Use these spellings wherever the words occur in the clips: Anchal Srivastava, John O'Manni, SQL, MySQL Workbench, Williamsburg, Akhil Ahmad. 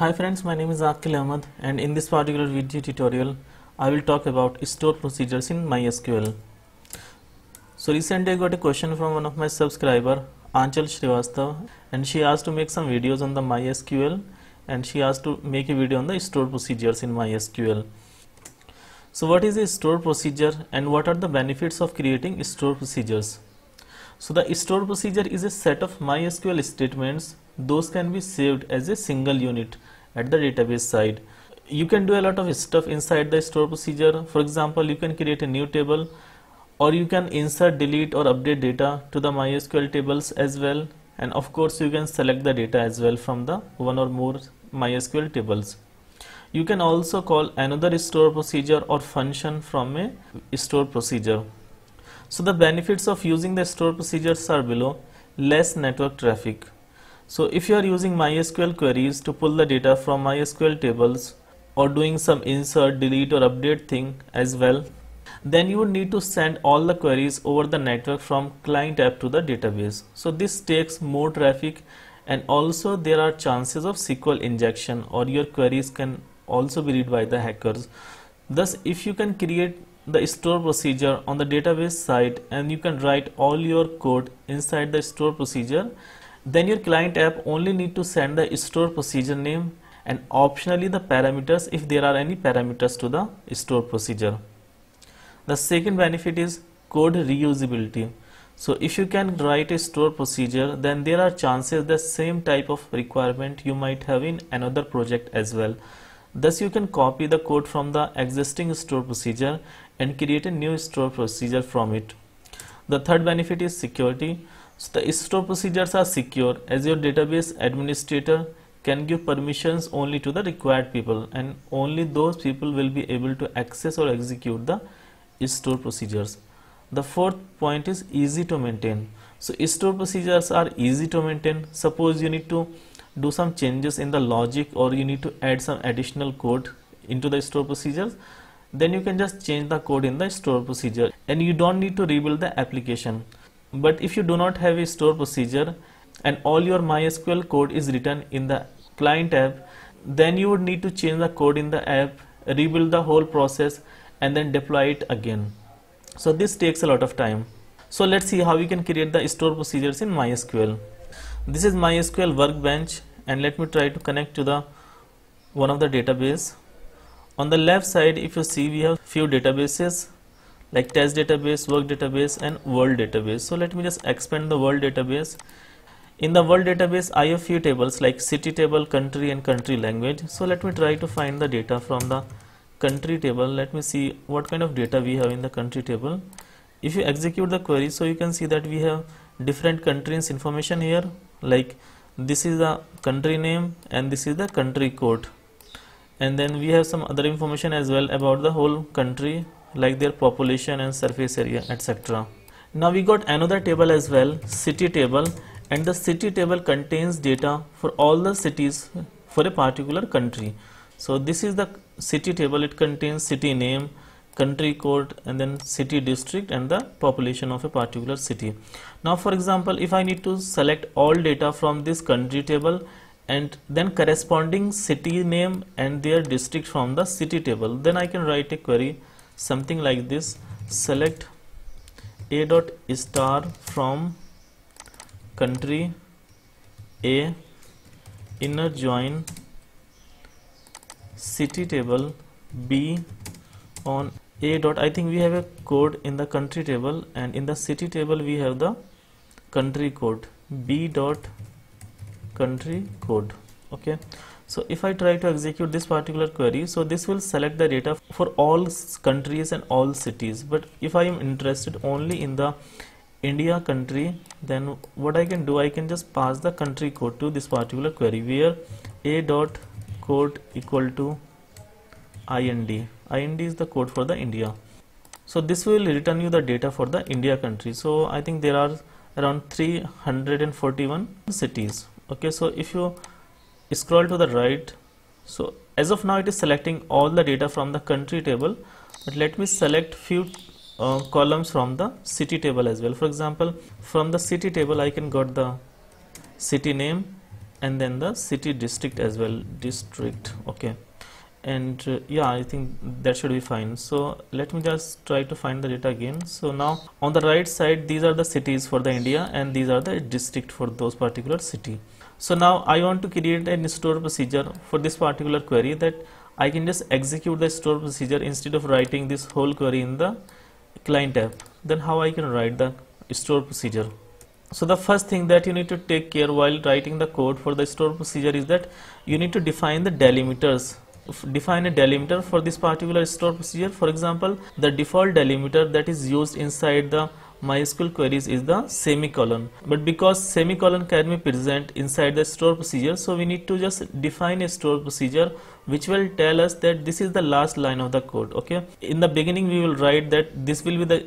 Hi friends, my name is Akhil Ahmad, and in this particular video tutorial I will talk about stored procedures in MySQL. So recently I got a question from one of my subscriber, Anchal Srivastava, and she asked to make some videos on the MySQL, and she asked to make a video on the stored procedures in MySQL. So what is a stored procedure and what are the benefits of creating stored procedures? So the stored procedure is a set of MySQL statements. Those can be saved as a single unit at the database side. You can do a lot of stuff inside the stored procedure. For example, you can create a new table, or you can insert, delete or update data to the MySQL tables as well, and of course you can select the data as well from the one or more MySQL tables. You can also call another stored procedure or function from a stored procedure. So the benefits of using the stored procedures are below. Less network traffic. So if you are using MySQL queries to pull the data from MySQL tables, or doing some insert, delete or update thing as well, then you would need to send all the queries over the network from client app to the database. So this takes more traffic, and also there are chances of SQL injection, or your queries can also be read by the hackers. Thus, if you can create the stored procedure on the database side and you can write all your code inside the stored procedure, then your client app only need to send the stored procedure name and optionally the parameters, if there are any parameters, to the stored procedure. The second benefit is code reusability. So if you can write a stored procedure, then there are chances the same type of requirement you might have in another project as well. Thus you can copy the code from the existing stored procedure and create a new stored procedure from it. The third benefit is security. So the stored procedures are secure, as your database administrator can give permissions only to the required people, and only those people will be able to access or execute the stored procedures. The fourth point is easy to maintain. So stored procedures are easy to maintain. Suppose you need to do some changes in the logic, or you need to add some additional code into the stored procedures, then you can just change the code in the stored procedure and you don't need to rebuild the application. But if you do not have a stored procedure and all your MySQL code is written in the client app, then you would need to change the code in the app, rebuild the whole process and then deploy it again. So this takes a lot of time. So let's see how we can create the stored procedures in MySQL. This is MySQL Workbench, and let me try to connect to the one of the database. On the left side, if you see, we have few databases like test database, work database and world database. So let me just expand the world database. In the world database I have few tables like city table, country and country language. So let me try to find the data from the country table. Let me see what kind of data we have in the country table. If you execute the query, so you can see that we have different countries information here, like this is the country name and this is the country code, and then we have some other information as well about the whole country, like their population and surface area, etc. Now we got another table as well, city table, and the city table contains data for all the cities for a particular country. So this is the city table. It contains city name, country code and then city district and the population of a particular city. Now for example, if I need to select all data from this country table and then corresponding city name and their district from the city table, then I can write a query something like this: select a dot star from country A inner join city table B on A dot. I think we have a code in the country table, and in the city table we have the country code, B dot country code. Okay, so if I try to execute this particular query, so this will select the data for all countries and all cities. But if I am interested only in the India country, then what I can do, I can just pass the country code to this particular query, where A dot code equal to IND. IND is the code for the India. So this will return you the data for the India country. So I think there are around 341 cities. Okay, so if you scroll to the right, so as of now it is selecting all the data from the country table, but let me select few columns from the city table as well. For example, from the city table I can get the city name and then the city district as well, district. Okay, and yeah, I think that should be fine. So let me just try to find the data again. So now on the right side, these are the cities for the India and these are the district for those particular city. So now I want to create a store procedure for this particular query, that I can just execute the store procedure instead of writing this whole query in the client app. Then how I can write the store procedure? So the first thing that you need to take care while writing the code for the store procedure is that you need to define the delimiters. Define a delimiter for this particular store procedure. For example, the default delimiter that is used inside the MySQL queries is the semicolon, but because semicolon can be present inside the store procedure, so we need to just define a store procedure which will tell us that this is the last line of the code. Okay, in the beginning we will write that this will be the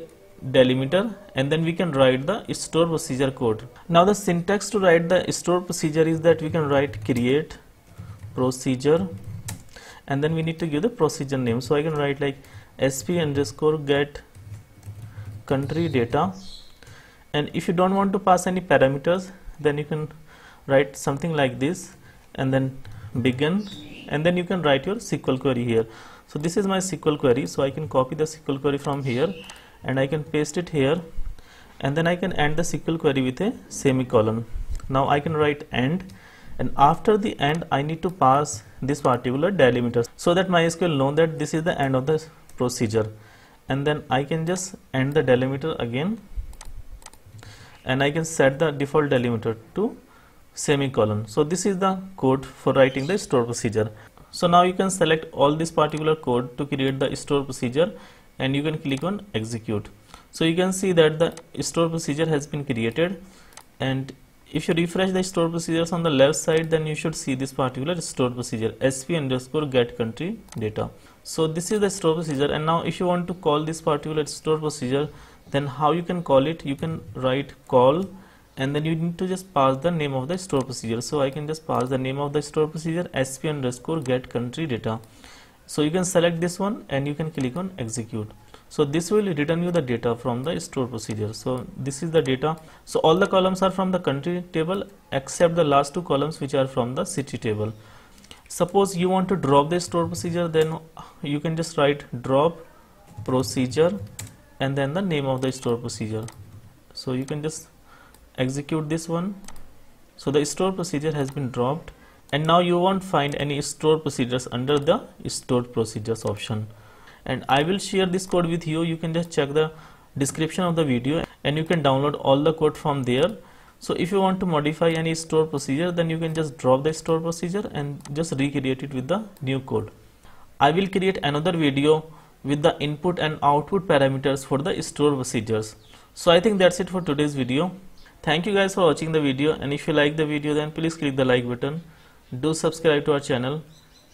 delimiter, and then we can write the store procedure code. Now the syntax to write the store procedure is that we can write create procedure, and then we need to give the procedure name. So I can write like sp_get country data, and if you don't want to pass any parameters, then you can write something like this and then begin, and then you can write your SQL query here. So this is my SQL query, so I can copy the SQL query from here and I can paste it here, and then I can end the SQL query with a semicolon. Now I can write end, and after the end I need to pass this particular delimiter so that MySQL knows that this is the end of the procedure, and then I can just end the delimiter again, and I can set the default delimiter to semicolon. So this is the code for writing the store procedure. So now you can select all this particular code to create the store procedure, and you can click on execute. So you can see that the store procedure has been created, and if you refresh the store procedures on the left side, then you should see this particular store procedure sp_get country data. So this is the store procedure, and now if you want to call this particular store procedure, then how you can call it? You can write call, and then you need to just pass the name of the store procedure. So I can just pass the name of the store procedure sp_get country data. So you can select this one and you can click on execute. So this will return you the data from the store procedure. So this is the data. So all the columns are from the country table except the last two columns, which are from the city table. Suppose you want to drop the store procedure, then you can just write drop procedure and then the name of the store procedure. So you can just execute this one. So the store procedure has been dropped, and now you won't find any store procedures under the stored procedures option. And I will share this code with you. You can just check the description of the video and you can download all the code from there. So if you want to modify any store procedure, then you can just drop the store procedure and just recreate it with the new code. I will create another video with the input and output parameters for the store procedures. So I think that's it for today's video. Thank you guys for watching the video, and if you like the video, then please click the like button. Do subscribe to our channel.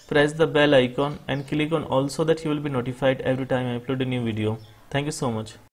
Press the bell icon and click on all so that you will be notified every time I upload a new video. Thank you so much.